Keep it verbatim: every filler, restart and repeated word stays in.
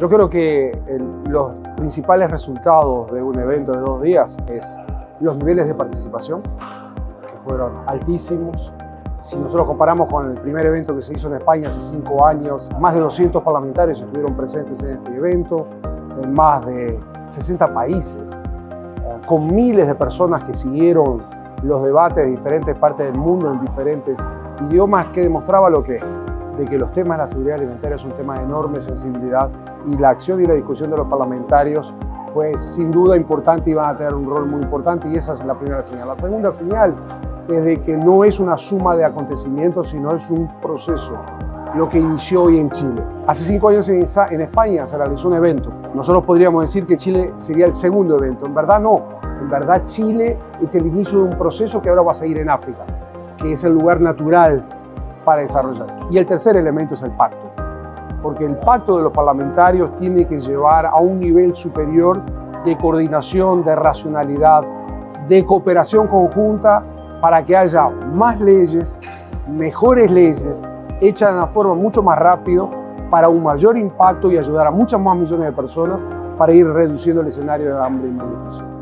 Yo creo que el, los principales resultados de un evento de dos días es los niveles de participación, que fueron altísimos. Si nosotros comparamos con el primer evento que se hizo en España hace cinco años, más de doscientos parlamentarios estuvieron presentes en este evento, en más de sesenta países, con miles de personas que siguieron los debates de diferentes partes del mundo en diferentes idiomas, que demostraba lo que es, de que los temas de la seguridad alimentaria es un tema de enorme sensibilidad, y la acción y la discusión de los parlamentarios fue sin duda importante y van a tener un rol muy importante, y esa es la primera señal. La segunda señal es de que no es una suma de acontecimientos, sino es un proceso, lo que inició hoy en Chile. Hace cinco años en España se realizó un evento. Nosotros podríamos decir que Chile sería el segundo evento. En verdad no, en verdad Chile es el inicio de un proceso que ahora va a seguir en África, que es el lugar natural para desarrollar. Y el tercer elemento es el pacto, porque el pacto de los parlamentarios tiene que llevar a un nivel superior de coordinación, de racionalidad, de cooperación conjunta para que haya más leyes, mejores leyes, hechas de una forma mucho más rápido para un mayor impacto y ayudar a muchas más millones de personas para ir reduciendo el escenario de hambre y malnutrición.